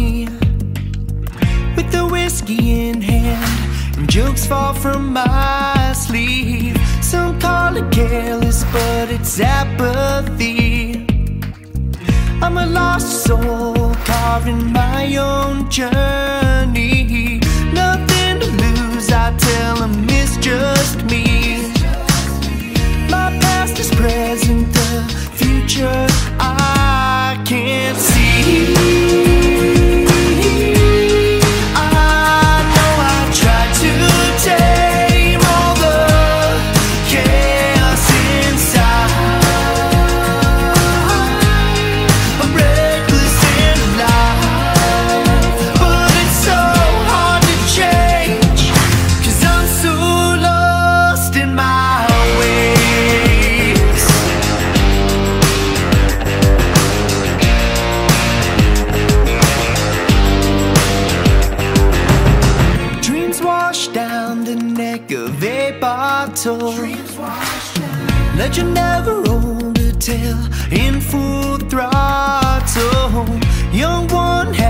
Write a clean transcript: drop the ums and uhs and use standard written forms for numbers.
me with the whiskey in hand and jokes fall from my sleeve. Some call it careless, but it's apathy. I'm a lost soul carving my own journey. Nothing to lose, I tell them it's just me. My past is present, the future I can't see. Legend never old to tell in full throttle. Young one has